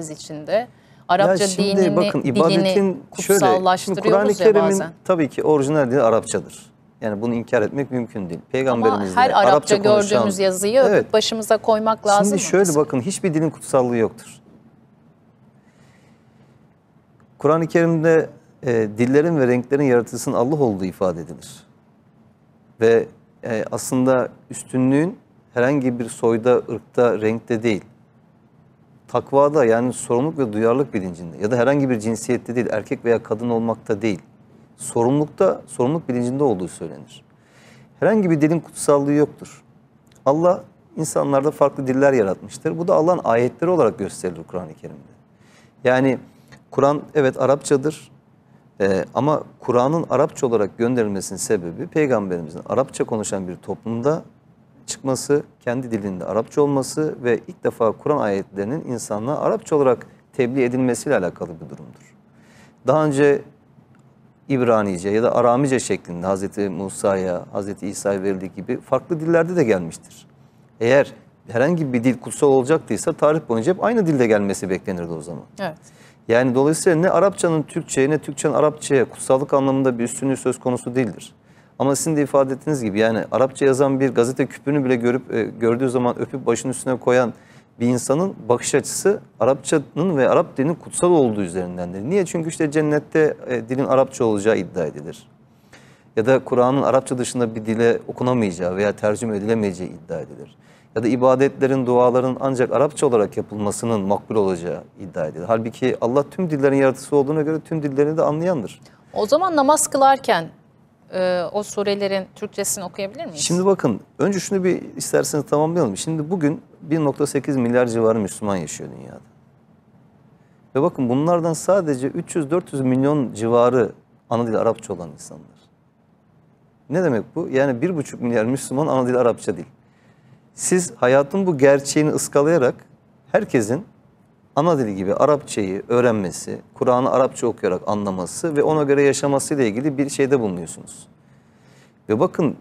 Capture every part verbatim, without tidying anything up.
içinde Arapça şimdi, dinini, bakın, dilini kutsallaştırıyoruz ya bazen. Tabii ki orijinal dili Arapçadır. Yani bunu inkar etmek mümkün değil. Peygamberimizle her Arapça, Arapça gördüğümüz konuşan, yazıyı evet, başımıza koymak lazım. Şimdi şöyle mı? Bakın, hiçbir dilin kutsallığı yoktur. Kuran-ı Kerim'de e, dillerin ve renklerin yaratıcısının Allah olduğu ifade edilir. Ve e, aslında üstünlüğün herhangi bir soyda, ırkta, renkte değil. Takvada, yani sorumluluk ve duyarlılık bilincinde ya da herhangi bir cinsiyette değil, erkek veya kadın olmakta değil. Sorumlulukta, sorumluluk bilincinde olduğu söylenir. Herhangi bir dilin kutsallığı yoktur. Allah insanlarda farklı diller yaratmıştır. Bu da Allah'ın ayetleri olarak gösterilir Kur'an-ı Kerim'de. Yani Kur'an evet Arapçadır ee, ama Kur'an'ın Arapça olarak gönderilmesinin sebebi Peygamberimizin Arapça konuşan bir toplumda çıkması, kendi dilinde Arapça olması ve ilk defa Kur'an ayetlerinin insanlara Arapça olarak tebliğ edilmesiyle alakalı bir durumdur. Daha önce İbranice ya da Aramice şeklinde Hz. Musa'ya, Hz. İsa'ya verildiği gibi farklı dillerde de gelmiştir. Eğer herhangi bir dil kutsal olacaktıysa tarih boyunca hep aynı dilde gelmesi beklenirdi o zaman. Evet. Yani dolayısıyla ne Arapçanın Türkçe'ye ne Türkçe'nin Arapça'ya kutsallık anlamında bir üstünlüğü söz konusu değildir. Ama sizin de ifade ettiğiniz gibi, yani Arapça yazan bir gazete küpünü bile görüp e, gördüğü zaman öpüp başının üstüne koyan bir insanın bakış açısı Arapçanın ve Arap dilinin kutsal olduğu üzerindendir. Niye? Çünkü işte cennette e, dilin Arapça olacağı iddia edilir. Ya da Kur'an'ın Arapça dışında bir dile okunamayacağı veya tercüme edilemeyeceği iddia edilir. Ya da ibadetlerin, duaların ancak Arapça olarak yapılmasının makbul olacağı iddia edilir. Halbuki Allah tüm dillerin yaratıcısı olduğuna göre tüm dillerini de anlayandır. O zaman namaz kılarken o surelerin Türkçesini okuyabilir miyiz? Şimdi bakın, önce şunu bir isterseniz tamamlayalım. Şimdi bugün bir nokta sekiz milyar civarı Müslüman yaşıyor dünyada. Ve bakın, bunlardan sadece üç yüz dört yüz milyon civarı ana dili Arapça olan insanlar. Ne demek bu? Yani bir buçuk milyar Müslüman ana dili Arapça değil. Siz hayatın bu gerçeğini ıskalayarak herkesin ana dili gibi Arapçayı öğrenmesi, Kur'an'ı Arapça okuyarak anlaması ve ona göre yaşamasıyla ilgili bir şeyde bulunuyorsunuz. Ve bakın,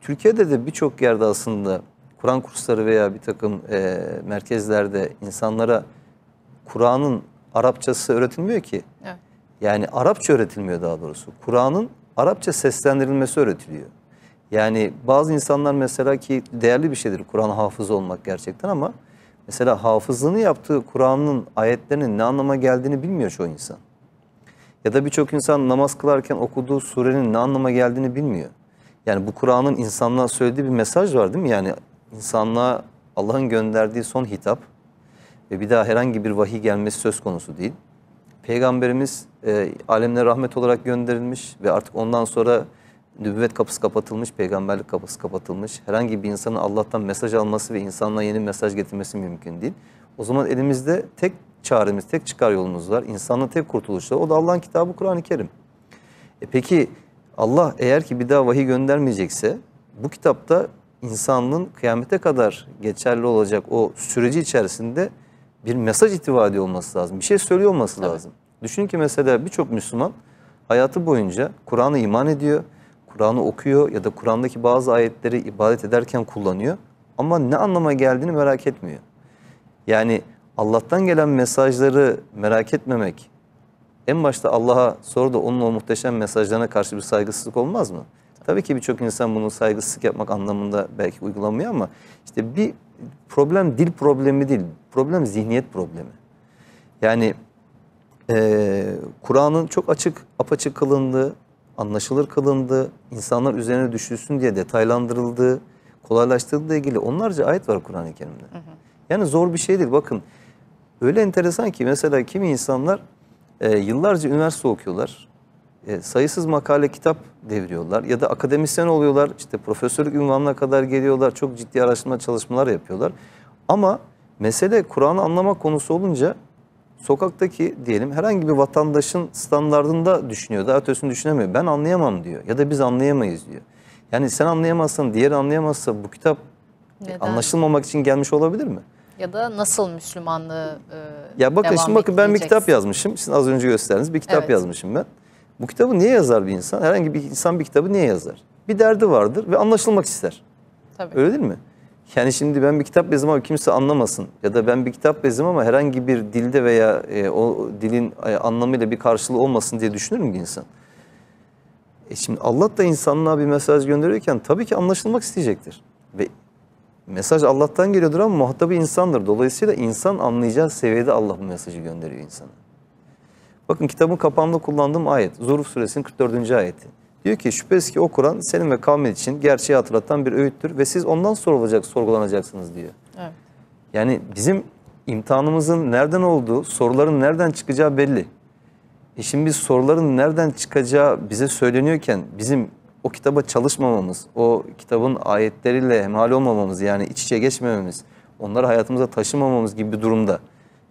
Türkiye'de de birçok yerde aslında Kur'an kursları veya bir takım e, merkezlerde insanlara Kur'an'ın Arapçası öğretilmiyor ki. Evet. Yani Arapça öğretilmiyor daha doğrusu. Kur'an'ın Arapça seslendirilmesi öğretiliyor. Yani bazı insanlar mesela, ki değerli bir şeydir Kur'an hafızı olmak gerçekten, ama mesela hafızlığını yaptığı Kur'an'ın ayetlerinin ne anlama geldiğini bilmiyor çoğu insan. Ya da birçok insan namaz kılarken okuduğu surenin ne anlama geldiğini bilmiyor. Yani bu Kur'an'ın insanlığa söylediği bir mesaj var, değil mi? Yani insanlığa Allah'ın gönderdiği son hitap ve bir daha herhangi bir vahiy gelmesi söz konusu değil. Peygamberimiz e, alemlere rahmet olarak gönderilmiş ve artık ondan sonra nübüvvet kapısı kapatılmış, peygamberlik kapısı kapatılmış. Herhangi bir insanın Allah'tan mesaj alması ve insanlara yeni mesaj getirmesi mümkün değil. O zaman elimizde tek çaremiz, tek çıkar yolumuz var. İnsanın tek kurtuluşu, o da Allah'ın kitabı Kur'an-ı Kerim. E peki Allah eğer ki bir daha vahiy göndermeyecekse, bu kitapta insanlığın kıyamete kadar geçerli olacak o süreci içerisinde bir mesaj ihtiva ediyor olması lazım. Bir şey söylüyor olması evet, lazım. Düşünün ki mesela birçok Müslüman hayatı boyunca Kur'an'a iman ediyor, Kur'an'ı okuyor ya da Kur'an'daki bazı ayetleri ibadet ederken kullanıyor ama ne anlama geldiğini merak etmiyor. Yani Allah'tan gelen mesajları merak etmemek, en başta Allah'a, sonra da onun o muhteşem mesajlarına karşı bir saygısızlık olmaz mı? Tabii ki birçok insan bunu saygısızlık yapmak anlamında belki uygulamıyor ama işte bir problem dil problemi değil, problem zihniyet problemi. Yani e, Kur'an'ın çok açık, apaçık kılındığı, anlaşılır kılındı, insanlar üzerine düşülsün diye detaylandırıldı, kolaylaştırıldığı ilgili onlarca ayet var Kur'an-ı Kerim'de. Hı hı. Yani zor bir şey değil. Bakın, öyle enteresan ki mesela kimi insanlar e, yıllarca üniversite okuyorlar, e, sayısız makale, kitap deviriyorlar ya da akademisyen oluyorlar, işte profesörlük unvanına kadar geliyorlar, çok ciddi araştırma çalışmalar yapıyorlar. Ama mesele Kur'an'ı anlamak konusu olunca, sokaktaki diyelim herhangi bir vatandaşın standardında düşünüyor, daha ötesini düşünemiyor. Ben anlayamam diyor ya da biz anlayamayız diyor. Yani sen anlayamazsan, diğeri anlayamazsa bu kitap neden anlaşılmamak için gelmiş olabilir mi? Ya da nasıl Müslümanlığı e, ya bakın, şimdi bakın, ben bir kitap yazmışım. Sizin az önce gösterdiniz, bir kitap evet, yazmışım ben. Bu kitabı niye yazar bir insan? Herhangi bir insan bir kitabı niye yazar? Bir derdi vardır ve anlaşılmak ister. Tabii. Öyle değil mi? Yani şimdi ben bir kitap yazdım ama kimse anlamasın, ya da ben bir kitap yazdım ama herhangi bir dilde veya e, o dilin e, anlamıyla bir karşılığı olmasın diye düşünür mü insan? E şimdi Allah da insanlığa bir mesaj gönderirken tabii ki anlaşılmak isteyecektir. Ve mesaj Allah'tan geliyordur ama muhatabı insandır. Dolayısıyla insan anlayacağı seviyede Allah bu mesajı gönderiyor insana. Bakın kitabın kapağında kullandığım ayet, Zuhruf suresinin kırk dördüncü ayeti. Diyor ki şüphesiz ki o Kur'an senin ve kavmin için gerçeği hatırlatan bir öğüttür ve siz ondan sorulacak, sorgulanacaksınız diyor. Evet. Yani bizim imtihanımızın nereden olduğu, soruların nereden çıkacağı belli. E şimdi biz soruların nereden çıkacağı bize söyleniyorken bizim o kitaba çalışmamamız, o kitabın ayetleriyle hemhal olmamamız, yani iç içe geçmememiz, onları hayatımıza taşımamamız gibi bir durumda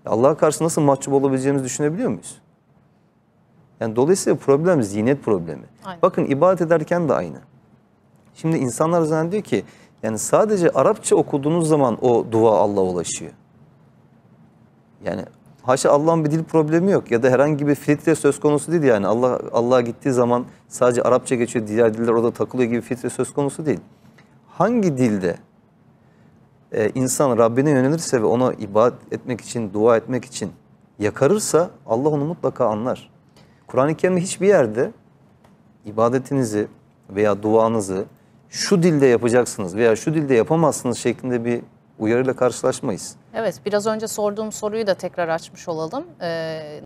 Allah'a karşı nasıl mahcup olabileceğimizi düşünebiliyor muyuz? Yani dolayısıyla problem zinet problemi. Aynen. Bakın ibadet ederken de aynı. Şimdi insanlar zannediyor ki yani sadece Arapça okuduğunuz zaman o dua Allah'a ulaşıyor. Yani haşa Allah'ın bir dil problemi yok ya da herhangi bir filtre söz konusu değil yani. Allah Allah'a gittiği zaman sadece Arapça geçiyor, diğer diller orada takılıyor gibi filtre söz konusu değil. Hangi dilde e, insan Rabbine yönelirse ve ona ibadet etmek için, dua etmek için yakarırsa Allah onu mutlaka anlar. Kuran-ı Kerim'de hiçbir yerde ibadetinizi veya duanızı şu dilde yapacaksınız veya şu dilde yapamazsınız şeklinde bir uyarıyla karşılaşmayız. Evet, biraz önce sorduğum soruyu da tekrar açmış olalım. Ee...